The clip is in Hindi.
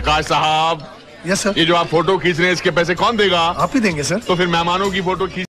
प्रकाश साहब, यस सर, ये जो आप फोटो खींच रहे हैं इसके पैसे कौन देगा? आप ही देंगे सर। तो फिर मेहमानों की फोटो खींच